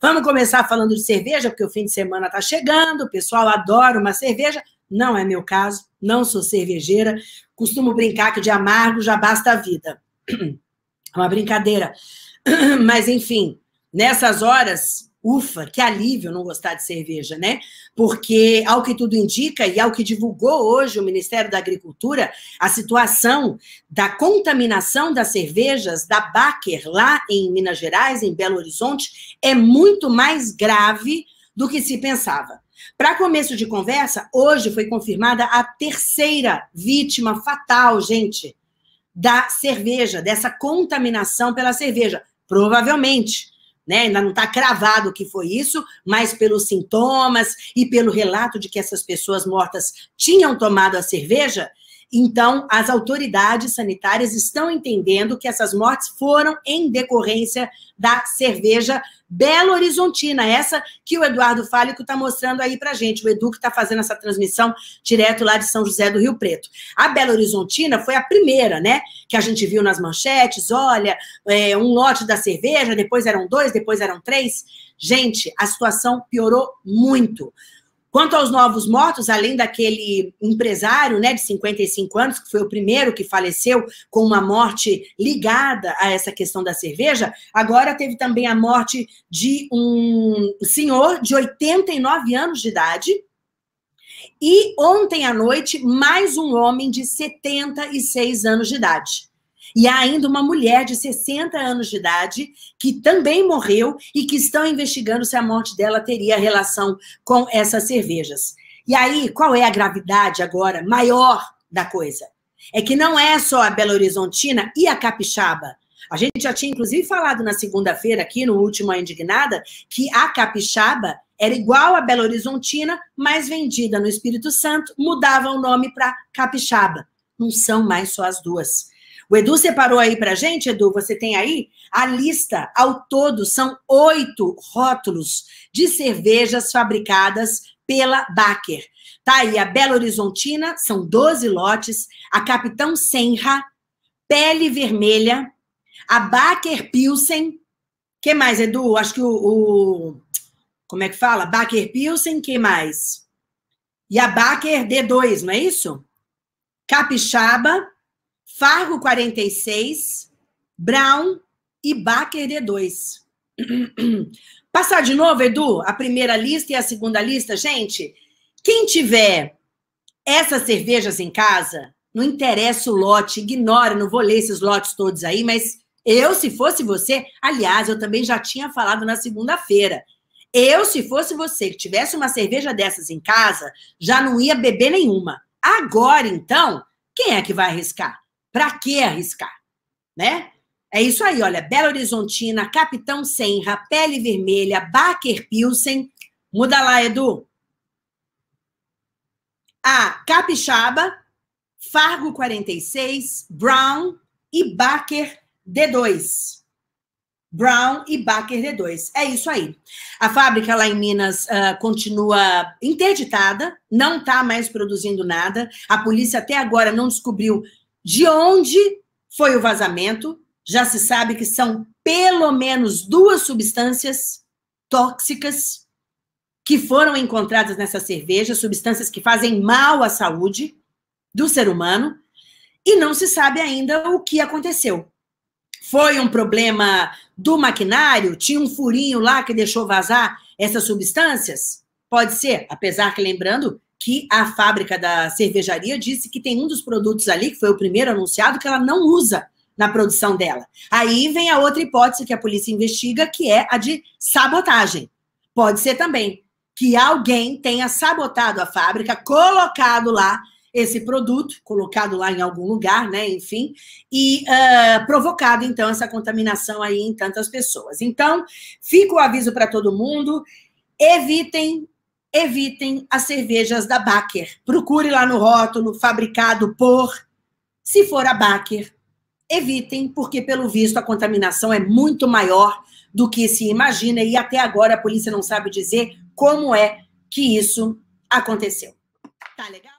Vamos começar falando de cerveja, porque o fim de semana está chegando, o pessoal adora uma cerveja. Não é meu caso, não sou cervejeira. Costumo brincar que de amargo já basta a vida. É uma brincadeira. Mas, enfim, nessas horas, ufa, que alívio não gostar de cerveja, né? Porque, ao que tudo indica e ao que divulgou hoje o Ministério da Agricultura, a situação da contaminação das cervejas da Backer lá em Minas Gerais, em Belo Horizonte, é muito mais grave do que se pensava. Para começo de conversa, hoje foi confirmada a terceira vítima fatal, gente, da cerveja, dessa contaminação pela cerveja. Provavelmente, né? Ainda não está cravado o que foi isso, mas pelos sintomas e pelo relato de que essas pessoas mortas tinham tomado a cerveja, então as autoridades sanitárias estão entendendo que essas mortes foram em decorrência da cerveja Belorizontina, essa que o Eduardo Fálico está mostrando aí para gente, o Edu que está fazendo essa transmissão direto lá de São José do Rio Preto. A Belorizontina foi a primeira, né, que a gente viu nas manchetes, olha, um lote da cerveja, depois eram 2, depois eram 3. Gente, a situação piorou muito. Quanto aos novos mortos, além daquele empresário, né, de 55 anos, que foi o primeiro que faleceu com uma morte ligada a essa questão da cerveja, agora teve também a morte de um senhor de 89 anos de idade e ontem à noite mais um homem de 76 anos de idade. E há ainda uma mulher de 60 anos de idade que também morreu e que estão investigando se a morte dela teria relação com essas cervejas. E aí, qual é a gravidade agora maior da coisa? É que não é só a Belorizontina e a Capixaba. A gente já tinha, inclusive, falado na segunda-feira aqui, no Última Indignada, que a Capixaba era igual a Belorizontina, mas vendida no Espírito Santo, mudava o nome para Capixaba. Não são mais só as duas. O Edu separou aí pra gente, Edu, você tem aí a lista, ao todo são 8 rótulos de cervejas fabricadas pela Backer. Tá aí a Belorizontina, são 12 lotes, a Capitão Senra, Pele Vermelha, a Backer Pilsen, que mais, Edu? Acho que como é que fala? Backer Pilsen, que mais? E a Backer D2, não é isso? Capixaba, Fargo 46, Brown e Backer D2. Passar de novo, Edu, a primeira lista e a segunda lista. Gente, quem tiver essas cervejas em casa, não interessa o lote, ignora, não vou ler esses lotes todos aí, mas eu, se fosse você, aliás, eu também já tinha falado na segunda-feira, eu, se fosse você, que tivesse uma cerveja dessas em casa, já não ia beber nenhuma. Agora, então, quem é que vai arriscar? Para que arriscar, né? É isso aí, olha, Belorizontina, Capitão Senra, Pele Vermelha, Backer Pilsen, muda lá, Edu. A Capixaba, Fargo 46, Brown e Backer D2. Brown e Backer D2, é isso aí. A fábrica lá em Minas continua interditada, não está mais produzindo nada, a polícia até agora não descobriu de onde foi o vazamento, já se sabe que são pelo menos 2 substâncias tóxicas que foram encontradas nessa cerveja, substâncias que fazem mal à saúde do ser humano, e não se sabe ainda o que aconteceu. Foi um problema do maquinário? Tinha um furinho lá que deixou vazar essas substâncias? Pode ser, apesar que lembrando que a fábrica da cervejaria disse que tem um dos produtos ali, que foi o primeiro anunciado, que ela não usa na produção dela. Aí vem a outra hipótese que a polícia investiga, que é a de sabotagem. Pode ser também que alguém tenha sabotado a fábrica, colocado lá esse produto, colocado lá em algum lugar, né, enfim, e provocado, então, essa contaminação aí em tantas pessoas. Então, fica o aviso para todo mundo, evitem as cervejas da Backer. Procure lá no rótulo, fabricado por, se for a Backer, evitem, porque, pelo visto, a contaminação é muito maior do que se imagina, e até agora a polícia não sabe dizer como é que isso aconteceu. Tá legal?